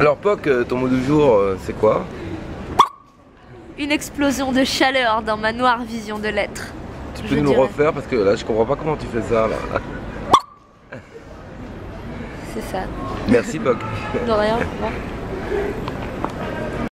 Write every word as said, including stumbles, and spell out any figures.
Alors Pok, ton mot du jour, c'est quoi? Une explosion de chaleur dans ma noire vision de l'être. Tu peux je nous dirais. refaire parce que là je comprends pas comment tu fais ça là. C'est ça. Merci Pok. De rien.